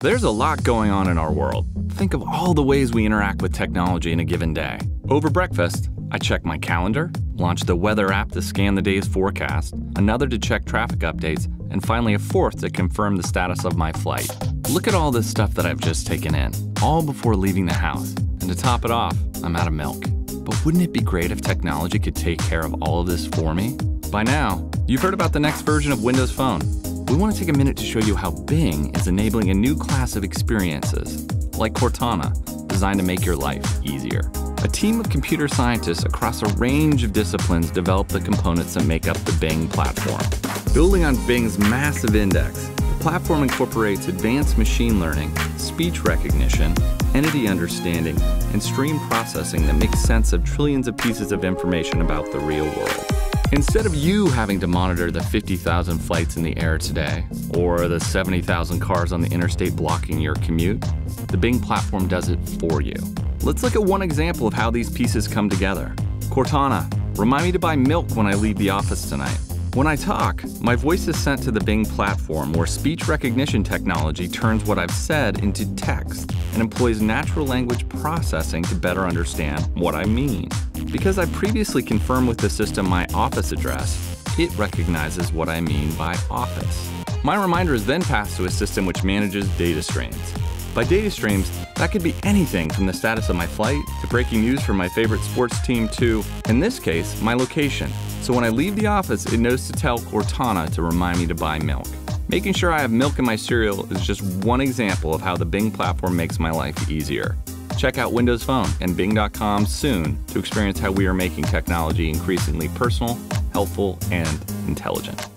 There's a lot going on in our world. Think of all the ways we interact with technology in a given day. Over breakfast, I check my calendar, launch the weather app to scan the day's forecast, another to check traffic updates, and finally a fourth to confirm the status of my flight. Look at all this stuff that I've just taken in, all before leaving the house. And to top it off, I'm out of milk. But wouldn't it be great if technology could take care of all of this for me? By now, you've heard about the next version of Windows Phone. We want to take a minute to show you how Bing is enabling a new class of experiences, like Cortana, designed to make your life easier. A team of computer scientists across a range of disciplines develop the components that make up the Bing platform. Building on Bing's massive index, the platform incorporates advanced machine learning, speech recognition, entity understanding, and stream processing that makes sense of trillions of pieces of information about the real world. Instead of you having to monitor the 50,000 flights in the air today, or the 70,000 cars on the interstate blocking your commute, the Bing platform does it for you. Let's look at one example of how these pieces come together. Cortana, remind me to buy milk when I leave the office tonight. When I talk, my voice is sent to the Bing platform, where speech recognition technology turns what I've said into text and employs natural language processing to better understand what I mean. Because I previously confirmed with the system my office address, it recognizes what I mean by office. My reminder is then passed to a system which manages data streams. By data streams, that could be anything from the status of my flight to breaking news from my favorite sports team to, in this case, my location. So when I leave the office, it knows to tell Cortana to remind me to buy milk. Making sure I have milk in my cereal is just one example of how the Bing platform makes my life easier. Check out Windows Phone and Bing.com soon to experience how we are making technology increasingly personal, helpful, and intelligent.